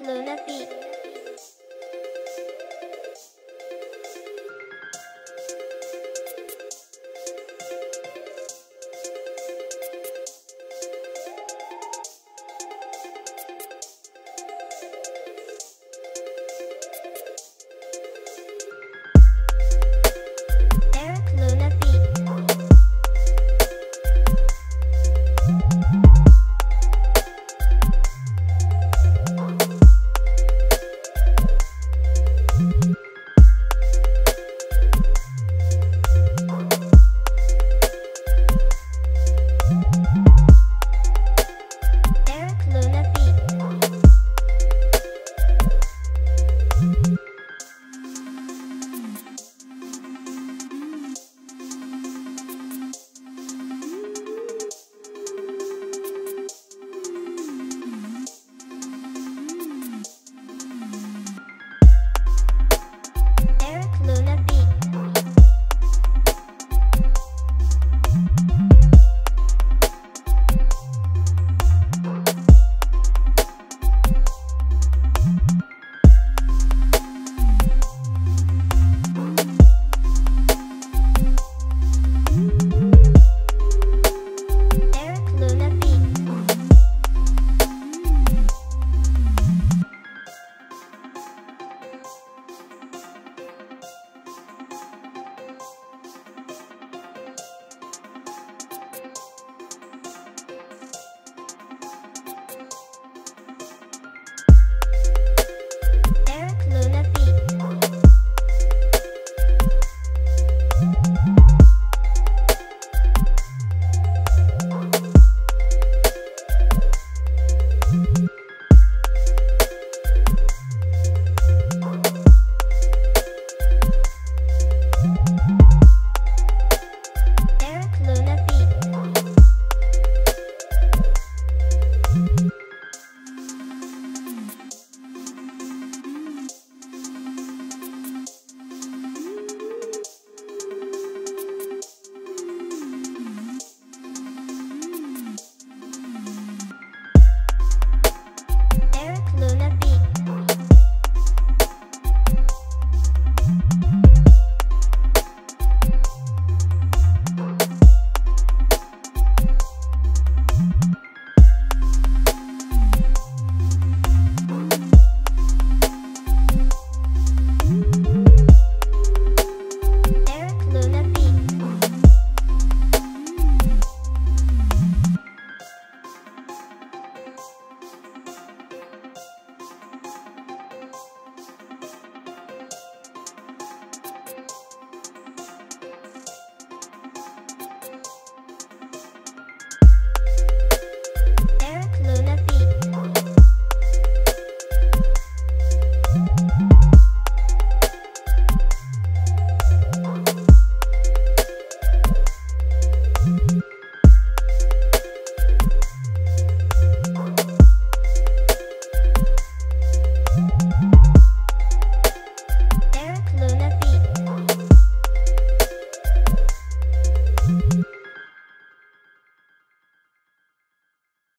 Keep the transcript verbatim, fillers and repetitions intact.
Luna B.